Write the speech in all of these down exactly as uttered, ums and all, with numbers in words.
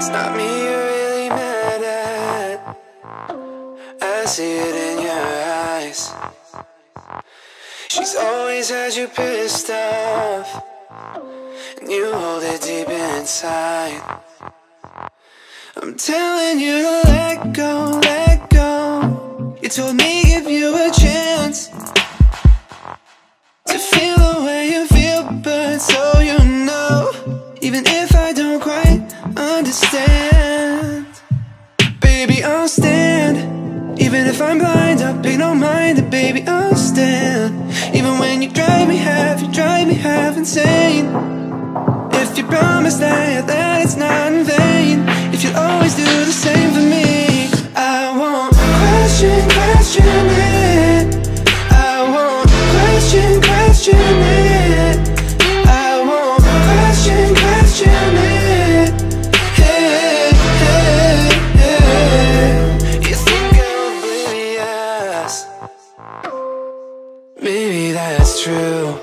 It's not me you're really mad at, I see it in your eyes. She's always had you pissed off, and you hold it deep inside. I'm telling you to let go, let go. You told me give you a chance to feel the way you feel, but so you know, even if I don't quite understand, baby, I'll stand. Even if I'm blind, I'll pay no mind, and baby, I'll stand. Even when you drive me half, you drive me half insane. If you promise that, that it's not in vain, if you'll always do the same for me, I won't question, question it. I won't question, question it. I won't question, question it. Hey, hey, hey. You think I'm oblivious? Maybe that's true.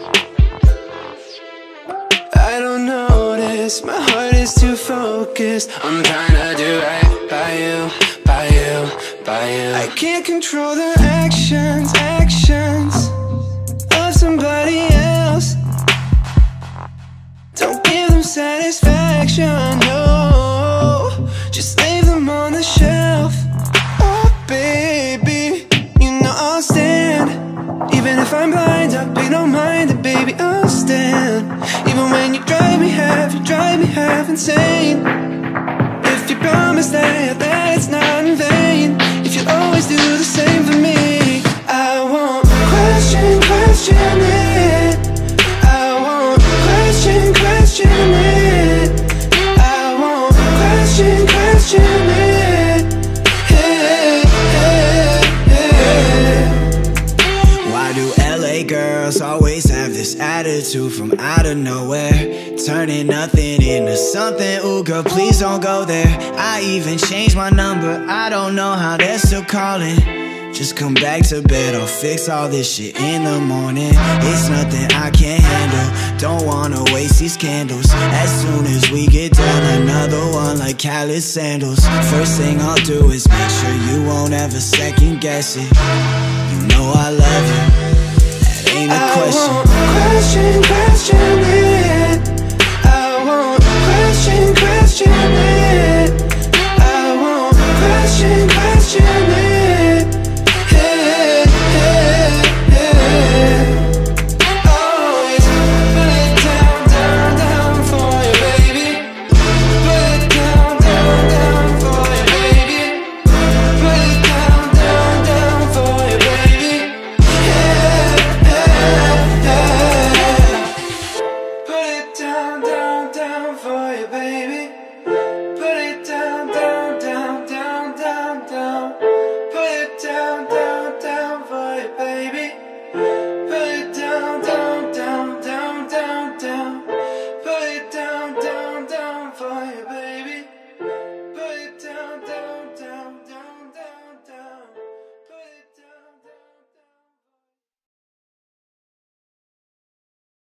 I don't notice, my heart is too focused. I'm trying to do right by you, by you, by you. I can't control the actions, actions of somebody else. Don't give them satisfaction, no, just leave them on the shelf. Oh baby, you know I'll stand. Even if I'm blind, I'll pay no mind, and baby, I'll stand. Even when you drive me half, you drive me half insane. If you promise that, that it's not in vain, if you'll always do the same for me, I won't question, question it. I won't question, question it. I won't question, question it. Hey, hey, hey. Why do L A girls always have this attitude from out of nowhere, turning nothing into something? Ooh girl, please don't go there. I even changed my number, I don't know how they're still calling. Just come back to bed, I'll fix all this shit in the morning. It's nothing I can't handle, don't wanna waste these candles. As soon as we get done, another one like Khaled sandals. First thing I'll do is make sure you won't ever second guess it. You know I love you, ain't a question. I won't question, question it. I won't question, question it. I won't question, question it. Hey, hey, hey. Always put it down, down, down for you, baby. Put it down, down, down for you, baby. Put it down, down, down for you, baby. Hey, hey. Down, down, down for you, baby.